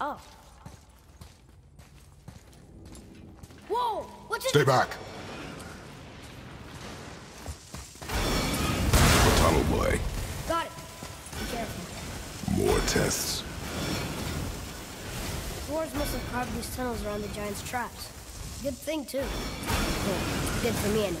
Oh. Whoa! What's it? Stay back. A tunnel boy. Got it. Be careful. More tests. Dwarves must have carved these tunnels around the giant's traps. Good thing too. Well, good for me anyway.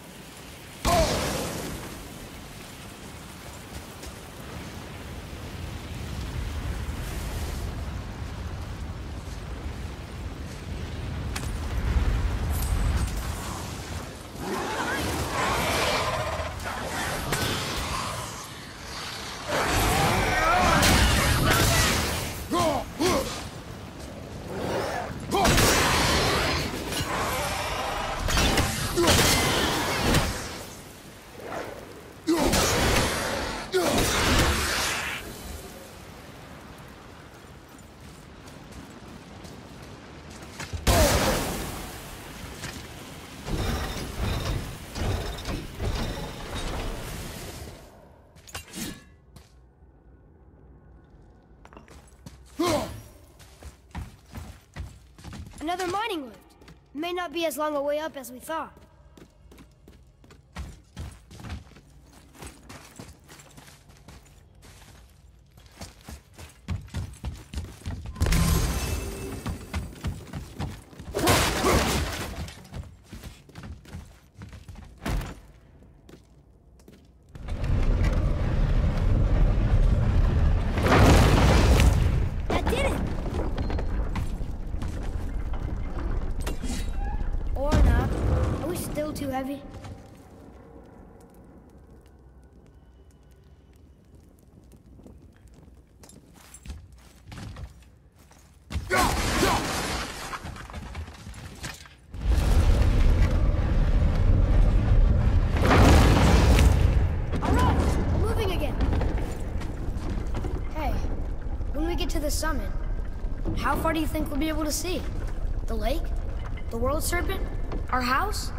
Another mining lift. May not be as long a way up as we thought. Too heavy. Alright, we're moving again. Hey, when we get to the summit, how far do you think we'll be able to see? The lake? The world serpent? Our house?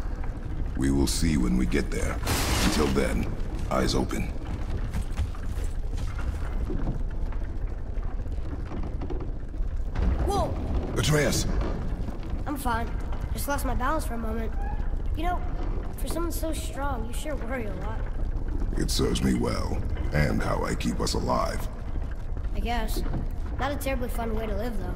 We will see when we get there. Until then, eyes open. Whoa! Atreus! I'm fine. Just lost my balance for a moment. You know, for someone so strong, you sure worry a lot. It serves me well, and how I keep us alive. I guess. Not a terribly fun way to live, though.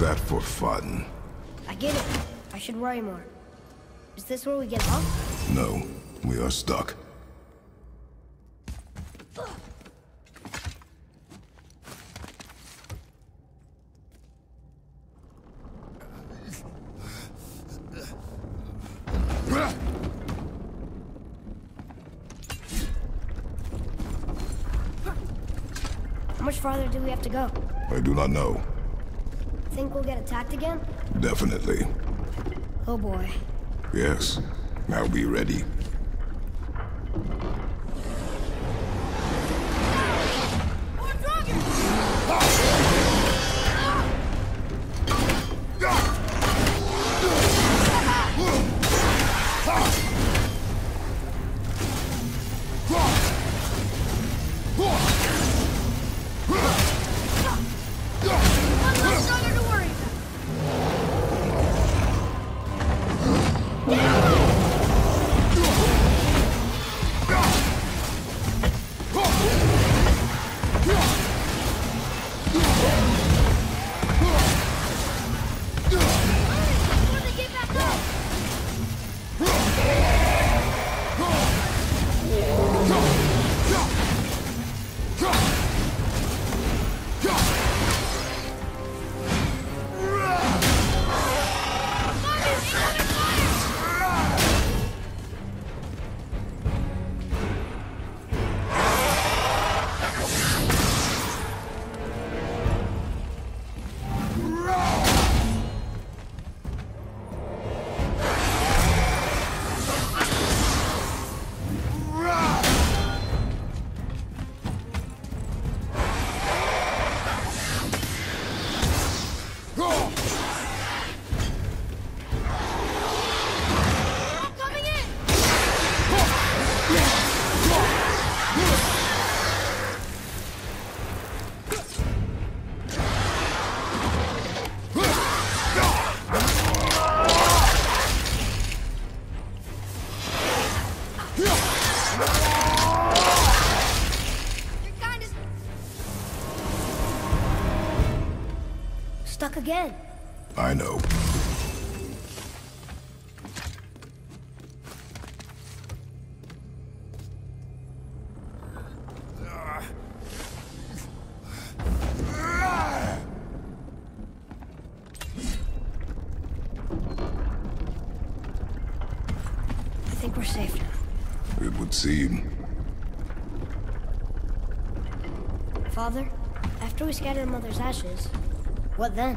That for fun. I get it. I should worry more. Is this where we get off? No, we are stuck. much farther do we have to go? I do not know. Think we'll get attacked again? Definitely. Oh boy. Yes. Now be ready. Again. I know. I think we're safe now. It would seem. Father, after we scatter Mother's ashes, what then?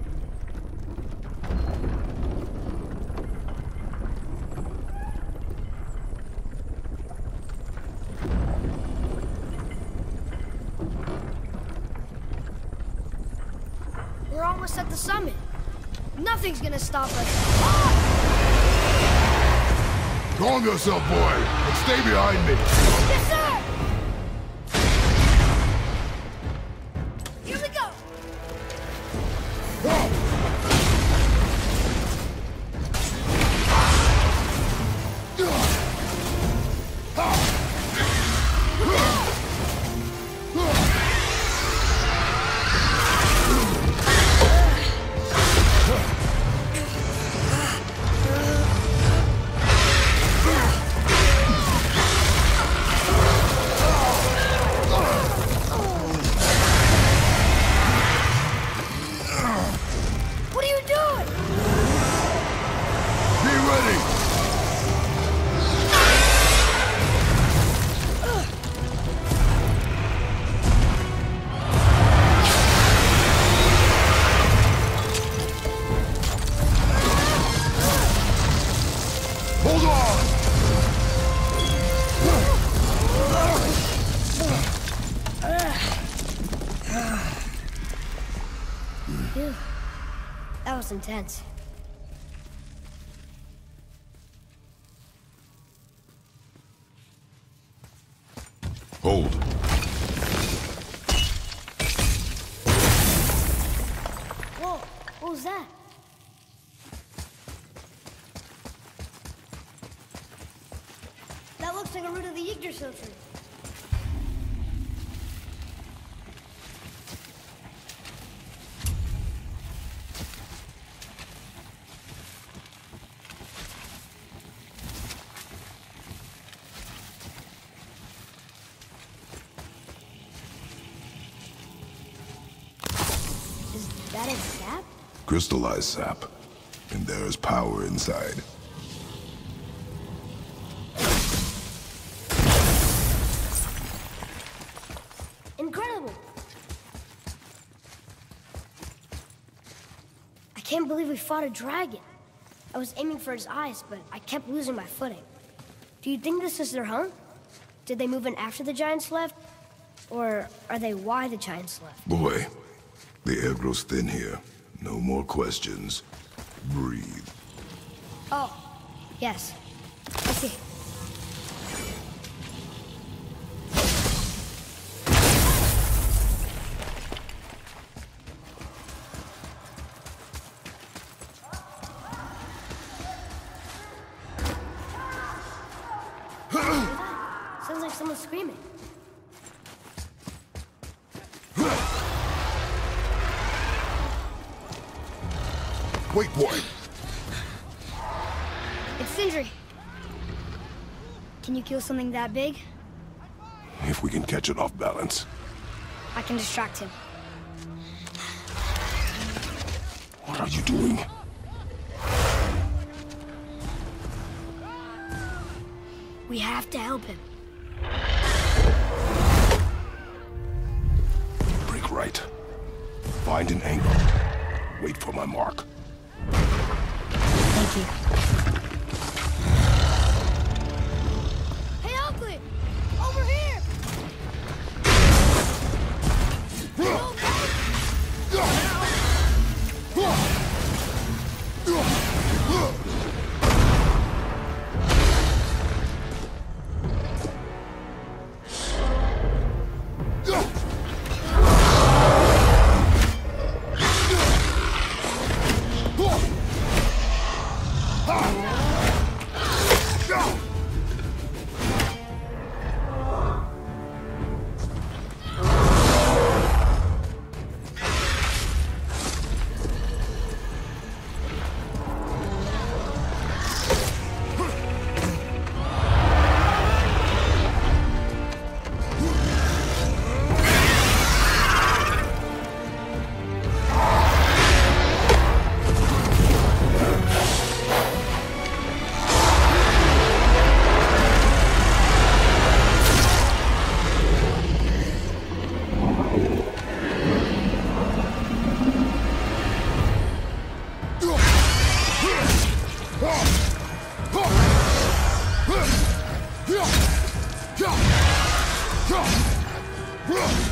At the summit. Nothing's gonna stop us. Ah! Calm yourself, boy, and stay behind me. Yes, sir! Here we go! Intense. Hold. Whoa, what was that? That looks like a root of the Yggdrasil tree. That is sap? Crystallized sap. And there is power inside. Incredible! I can't believe we fought a dragon. I was aiming for his eyes, but I kept losing my footing. Do you think this is their home? Did they move in after the giants left? Or are they why the giants left? Boy, the air grows thin here. No more questions. Breathe. Oh, yes. I see. Sounds like someone's screaming. Wait, boy. It's Sindri. Can you kill something that big? If we can catch it off balance. I can distract him. What are you doing? We have to help him. Break right. Find an angle. Wait for my mark. Thank you. Hey, Oakley! Over here! Run!